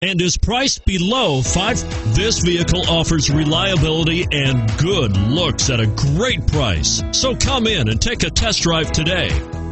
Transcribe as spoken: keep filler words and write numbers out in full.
and is priced below five. This vehicle offers reliability and good looks at a great price. So come in and take a test drive today.